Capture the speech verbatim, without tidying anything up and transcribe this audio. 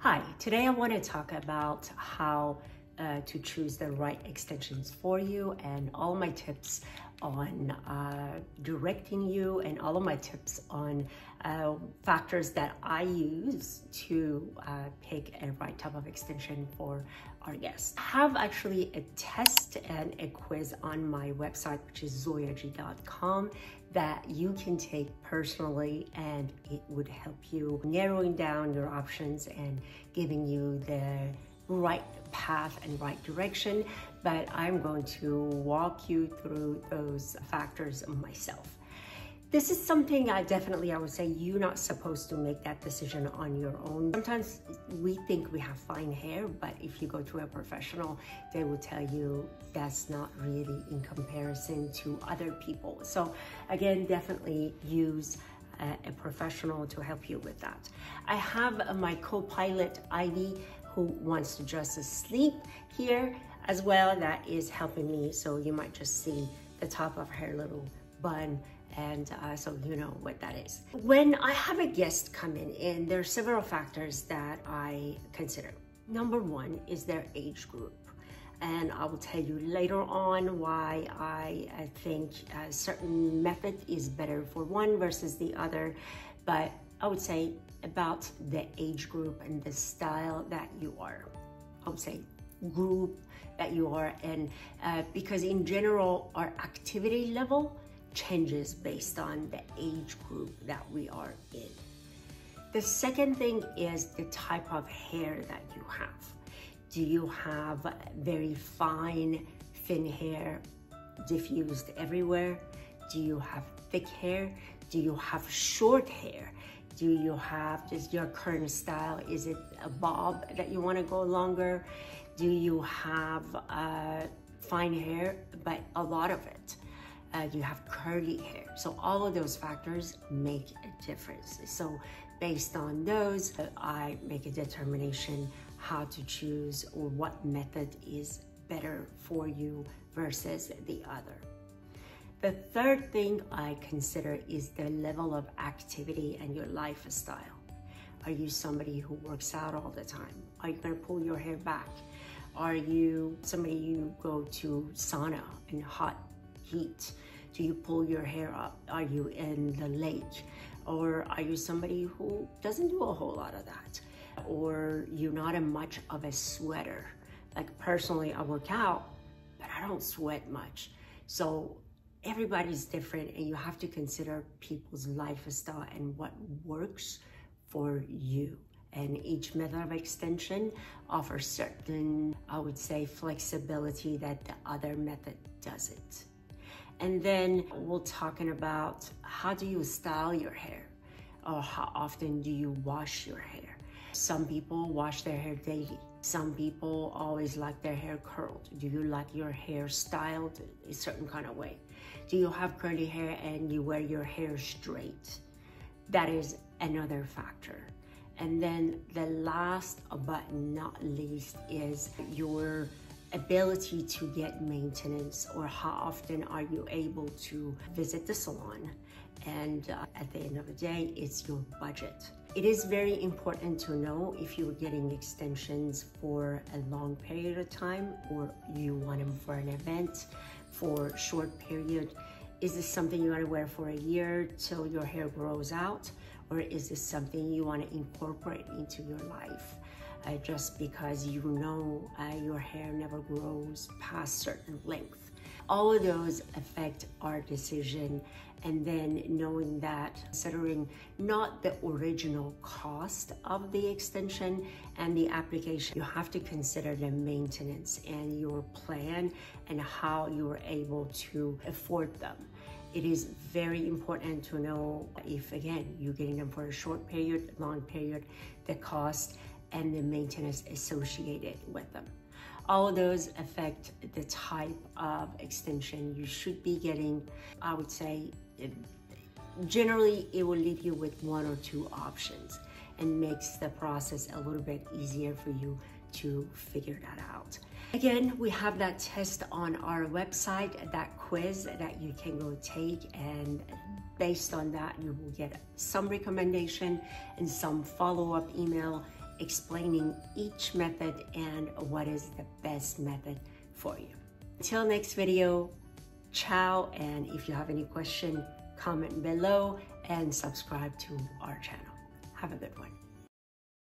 Hi, today I want to talk about how uh, to choose the right extensions for you and all my tips on uh, directing you and all of my tips on uh, factors that I use to uh, pick a right type of extension for our guests. I have actually a test and a quiz on my website, which is zoyag dot com, that you can take personally, and it would help you narrowing down your options and giving you the right path and right direction, but I'm going to walk you through those factors myself. This is something I definitely, I would say you're not supposed to make that decision on your own. Sometimes we think we have fine hair, but if you go to a professional, they will tell you that's not really in comparison to other people. So again, definitely use a professional to help you with that. I have my co-pilot Ivy, who wants to just sleep here as well, that is helping me. So you might just see the top of her little bun, and uh, so you know what that is. When I have a guest come in, and there are several factors that I consider. Number one is their age group. And I will tell you later on why I, I think a certain method is better for one versus the other. But I would say about the age group and the style that you are, I would say group that you are, and uh, because in general, our activity level changes based on the age group that we are in. The second thing is the type of hair that you have. Do you have very fine, thin hair diffused everywhere? Do you have thick hair? Do you have short hair? Do you have, just your current style, is it a bob that you want to go longer? Do you have uh, fine hair, but a lot of it? Uh, do you have curly hair? So all of those factors make a difference. So based on those, I make a determination how to choose or what method is better for you versus the other. The third thing I consider is the level of activity and your lifestyle. Are you somebody who works out all the time? Are you going to pull your hair back? Are you somebody who goes to sauna in hot heat? Do you pull your hair up? Are you in the lake? Or are you somebody who doesn't do a whole lot of that? Or you're not in much of a sweater? Like personally, I work out, but I don't sweat much. So everybody's different, and you have to consider people's lifestyle and what works for you. And each method of extension offers certain, I would say, flexibility that the other method doesn't. And then we're talking about, how do you style your hair? Or how often do you wash your hair? Some people wash their hair daily. Some people always like their hair curled. Do you like your hair styled a certain kind of way? Do you have curly hair and you wear your hair straight? That is another factor. And then the last but not least is your ability to get maintenance, or how often are you able to visit the salon? And uh, at the end of the day, it's your budget. It is very important to know if you're getting extensions for a long period of time, or you want them for an event, for a short period. Is this something you want to wear for a year till your hair grows out? Or is this something you want to incorporate into your life? Uh, just because you know uh, your hair never grows past certain length. All of those affect our decision, and then knowing that, considering not the original cost of the extension and the application, you have to consider the maintenance and your plan and how you are able to afford them. It is very important to know if, again, you're getting them for a short period, long period, the cost, and the maintenance associated with them. All of those affect the type of extension you should be getting. I would say generally it will leave you with one or two options, and makes the process a little bit easier for you to figure that out. Again, we have that test on our website, that quiz that you can go take, and based on that, you will get some recommendation and some follow-up email explaining each method and what is the best method for you. Until next video, ciao, and if you have any question, comment below and subscribe to our channel. Have a good one.